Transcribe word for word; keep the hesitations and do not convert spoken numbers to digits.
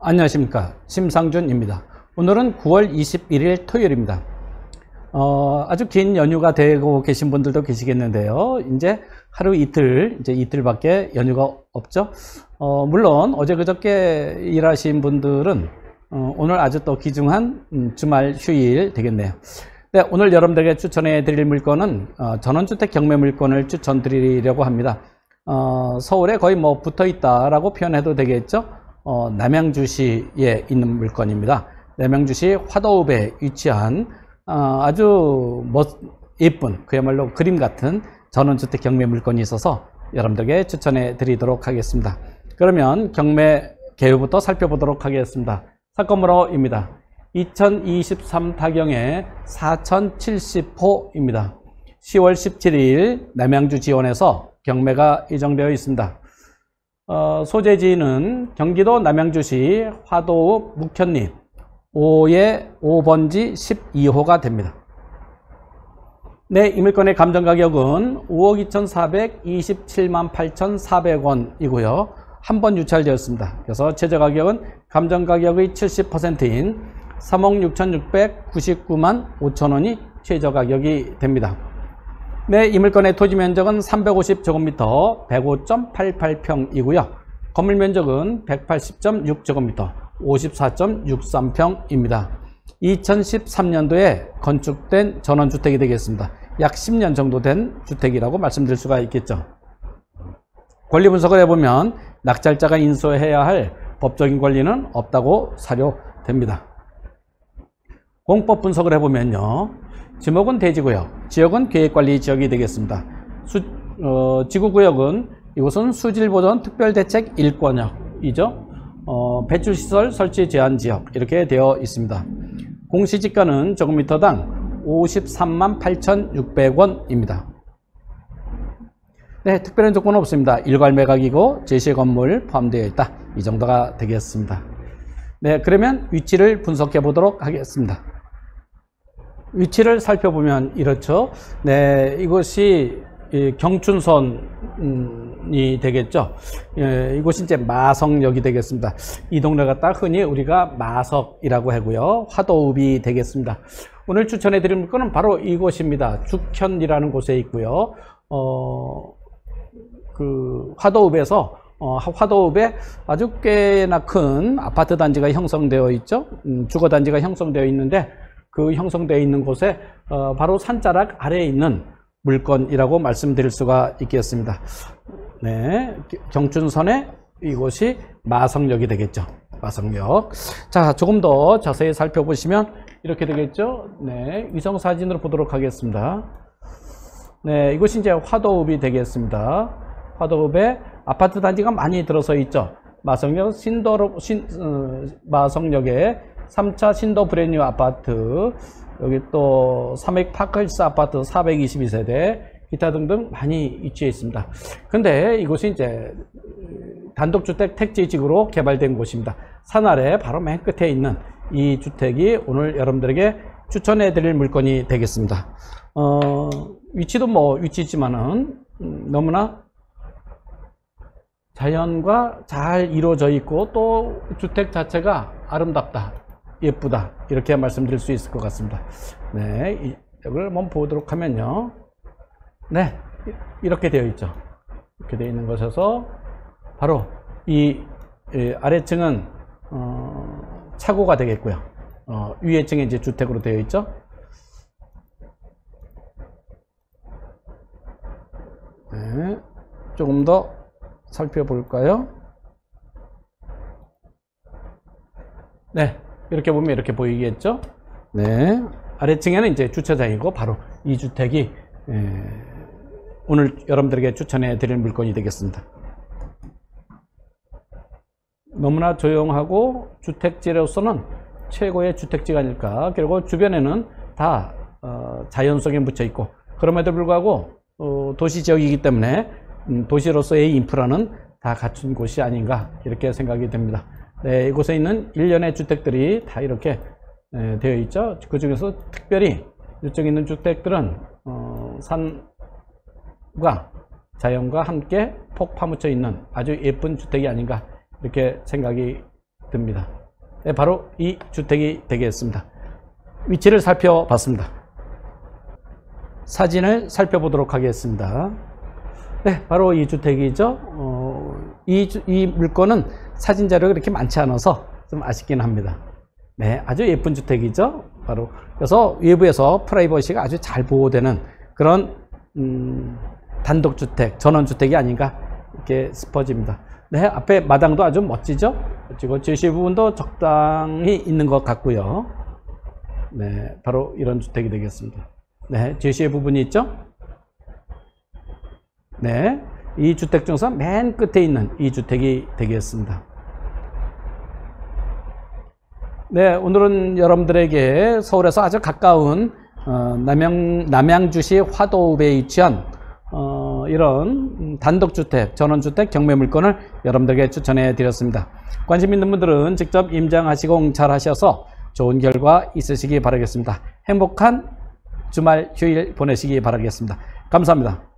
안녕하십니까, 심상준입니다. 오늘은 구월 이십일일 토요일입니다. 어, 아주 긴 연휴가 되고 계신 분들도 계시겠는데요. 이제 하루 이틀, 이제 이틀밖에 연휴가 없죠. 어, 물론 어제 그저께 일하신 분들은 어, 오늘 아주 또 귀중한 음, 주말 휴일 되겠네요. 네, 오늘 여러분들에게 추천해 드릴 물건은 어, 전원주택 경매 물건을 추천드리려고 합니다. 어, 서울에 거의 뭐 붙어 있다라고 표현해도 되겠죠. 어, 남양주시에 있는 물건입니다. 남양주시 화도읍에 위치한 어, 아주 멋, 예쁜, 그야말로 그림 같은 전원주택 경매 물건이 있어서 여러분들에게 추천해 드리도록 하겠습니다. 그러면 경매 개요부터 살펴보도록 하겠습니다. 사건번호입니다. 이천이십삼 타경의 사천칠십 호입니다. 시월 십칠일 남양주 지원에서 경매가 예정되어 있습니다. 어, 소재지는 경기도 남양주시 화도읍 묵현리 오의 오번지 십이 호가 됩니다. 네, 이 물건의 감정가격은 오억 이천사백이십칠만 팔천사백 원이고요. 한 번 유찰되었습니다. 그래서 최저가격은 감정가격의 칠십 퍼센트인 삼억 육천육백구십구만 오천 원이 최저가격이 됩니다. 네, 이 물건의 토지 면적은 삼백오십 제곱미터, 백오 점 팔팔 평이고요. 건물 면적은 백팔십 점 육 제곱미터, 오십사 점 육삼 평입니다. 이천십삼 년도에 건축된 전원주택이 되겠습니다. 약 십 년 정도 된 주택이라고 말씀드릴 수가 있겠죠. 권리 분석을 해보면 낙찰자가 인수해야 할 법적인 권리는 없다고 사료됩니다. 공법 분석을 해보면요, 지목은 대지구역, 지역은 계획관리지역이 되겠습니다. 수, 어, 지구구역은 이곳은 수질보전 특별대책 일권역이죠. 어, 배출시설 설치 제한지역 이렇게 되어 있습니다. 공시지가는 제곱미터당 오십삼만 팔천육백 원입니다. 네, 특별한 조건은 없습니다. 일괄 매각이고 제시의 건물 포함되어 있다, 이 정도가 되겠습니다. 네, 그러면 위치를 분석해 보도록 하겠습니다. 위치를 살펴보면 이렇죠. 네, 이곳이 경춘선이 되겠죠. 예, 이곳이 이제 마성역이 되겠습니다. 이 동네가 딱 흔히 우리가 마석이라고 하고요. 화도읍이 되겠습니다. 오늘 추천해 드릴 물건은 바로 이곳입니다. 죽현이라는 곳에 있고요. 어, 그 화도읍에서 어, 화도읍에 아주 꽤나 큰 아파트 단지가 형성되어 있죠. 음, 주거 단지가 형성되어 있는데 그 형성되어 있는 곳에 어, 바로 산자락 아래에 있는 물건이라고 말씀드릴 수가 있겠습니다. 네, 경춘선의 이곳이 마성역이 되겠죠. 마성역. 자, 조금 더 자세히 살펴보시면 이렇게 되겠죠. 네, 위성 사진으로 보도록 하겠습니다. 네, 이곳이 이제 화도읍이 되겠습니다. 화도읍에 아파트 단지가 많이 들어서 있죠. 마성역 신도로 신 어, 마성역에 삼 차 신도 브랜뉴 아파트, 여기 또 삼익 파크힐스 아파트 사백이십이 세대, 기타 등등 많이 위치해 있습니다. 근데 이곳이 이제 단독주택 택지지구로 개발된 곳입니다. 산 아래 바로 맨 끝에 있는 이 주택이 오늘 여러분들에게 추천해 드릴 물건이 되겠습니다. 어, 위치도 뭐 위치지만은 너무나 자연과 잘 이루어져 있고 또 주택 자체가 아름답다, 예쁘다, 이렇게 말씀드릴 수 있을 것 같습니다. 네, 이걸 한번 보도록 하면요. 네, 이렇게 되어 있죠. 이렇게 되어 있는 것에서 바로 이 아래층은 어, 차고가 되겠고요. 어, 위에층에 이제 주택으로 되어 있죠. 네, 조금 더 살펴볼까요? 네, 이렇게 보면 이렇게 보이겠죠? 네, 아래층에는 이제 주차장이고 바로 이 주택이 오늘 여러분들에게 추천해 드릴 물건이 되겠습니다. 너무나 조용하고 주택지로서는 최고의 주택지가 아닐까. 그리고 주변에는 다 자연 속에 묻혀 있고, 그럼에도 불구하고 도시 지역이기 때문에 도시로서의 인프라는 다 갖춘 곳이 아닌가, 이렇게 생각이 됩니다. 네, 이곳에 있는 일련의 주택들이 다 이렇게 되어 있죠. 그 중에서 특별히 이쪽에 있는 주택들은 어, 산과 자연과 함께 폭 파묻혀 있는 아주 예쁜 주택이 아닌가 이렇게 생각이 듭니다. 네, 바로 이 주택이 되겠습니다. 위치를 살펴봤습니다. 사진을 살펴보도록 하겠습니다. 네, 바로 이 주택이죠. 어, 이, 이 물건은 사진 자료가 그렇게 많지 않아서 좀 아쉽긴 합니다. 네, 아주 예쁜 주택이죠. 바로 그래서 외부에서 프라이버시가 아주 잘 보호되는 그런 음, 단독주택, 전원주택이 아닌가 이렇게 싶어집니다. 네, 앞에 마당도 아주 멋지죠. 그리고 제시 부분도 적당히 있는 것 같고요. 네, 바로 이런 주택이 되겠습니다. 네, 제시의 부분이 있죠. 네, 이 주택 중에서 맨 끝에 있는 이 주택이 되겠습니다. 네, 오늘은 여러분들에게 서울에서 아주 가까운 어, 남양, 남양주시 화도읍에 위치한 어, 이런 단독주택, 전원주택 경매 물건을 여러분들에게 추천해 드렸습니다. 관심 있는 분들은 직접 임장하시고 공찰하셔서 좋은 결과 있으시기 바라겠습니다. 행복한 주말 휴일 보내시기 바라겠습니다. 감사합니다.